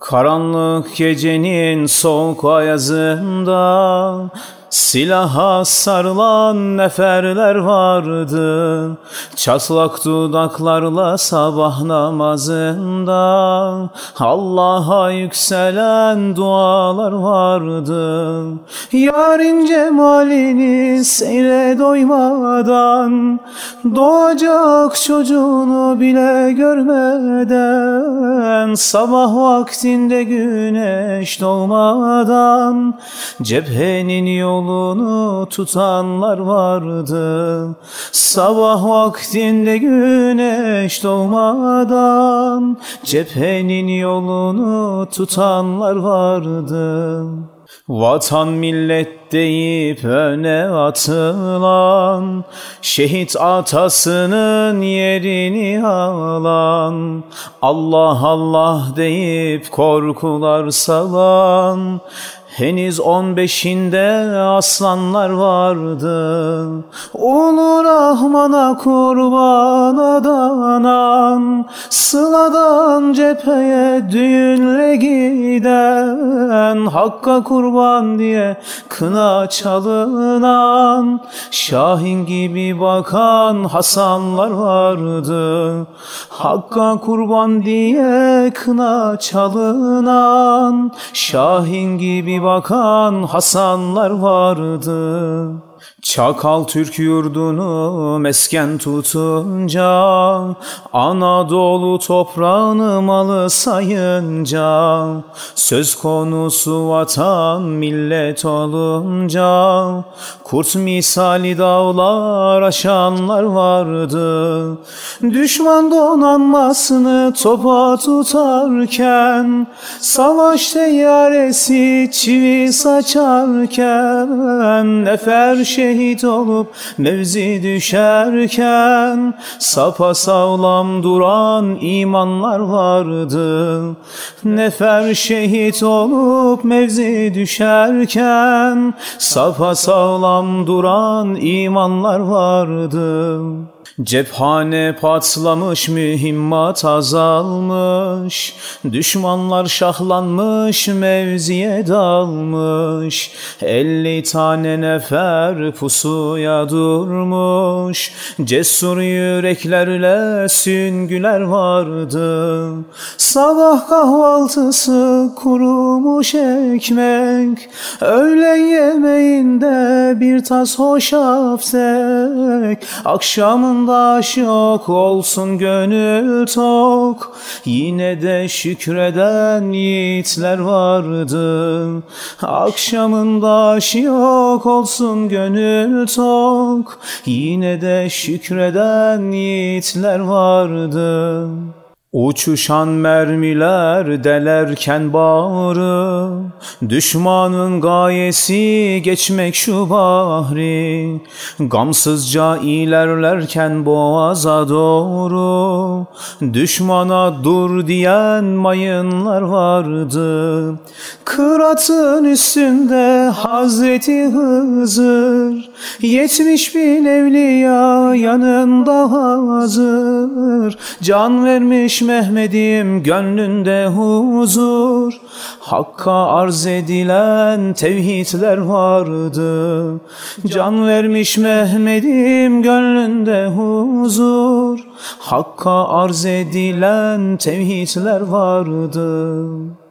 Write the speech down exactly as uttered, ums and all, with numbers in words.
Karanlık gecenin soğuk ayazında silaha sarılan neferler vardı. Çatlak dudaklarla sabah namazında Allah'a yükselen dualar vardı. Yarın cemalini seyre doymadan, doğacak çocuğunu bile görmeden, sabah vaktinde güneş doğmadan cephenin yolu yolunu tutanlar vardı. Sabah vaktinde güneş doğmadan cephenin yolunu tutanlar vardı. Vatan millet deyip öne atılan, şehit atasının yerini alan, Allah Allah deyip korkular salan, henüz on beşinde aslanlar vardı. Ulu Rahman'a kurban adanan, sıladan cepheye düğünle giden, Hakk'a kurban diye kına çalınan, Şahin gibi bakan Hasanlar vardı. Hakk'a kurban diye kına çalınan, Şahin gibi bakan Hasanlar vardı. Çakal Türk yurdunu mesken tutunca, Anadolu toprağını malı sayınca, söz konusu vatan millet olunca, kurt misali dağlar aşanlar vardı. Düşman donanmasını topa tutarken, savaş teyyaresi çivi saçarken, nefer şehit olup mevzi düşerken, sapasağlam duran imanlar vardı. Nefer şehit olup mevzi düşerken, sapasağlam duran imanlar vardı. Cephane patlamış, mühimmat azalmış, düşmanlar şahlanmış, mevziye dalmış, elli tane nefer pusuya durmuş, cesur yüreklerle süngüler vardı. Sabah kahvaltısı kurumuş ekmek, öğlen yemeğinde bir tas hoşafsek, akşamın daş yok olsun gönül tok, yine de şükreden yiğitler vardı. Akşamın daş yok olsun gönül tok, yine de şükreden yiğitler vardı. Uçuşan mermiler delerken bağrı, düşmanın gayesi geçmek şu bahri, gamsızca ilerlerken boğaza doğru, düşmana dur diyen mayınlar vardı. Kıratın üstünde Hazreti Hızır, yetmiş bin evliya yanında hazır, can vermiş Mehmet'im gönlünde huzur, Hakk'a arz edilen tevhidler vardı. Can vermiş Mehmet'im gönlünde huzur, Hakk'a arz edilen tevhidler vardı.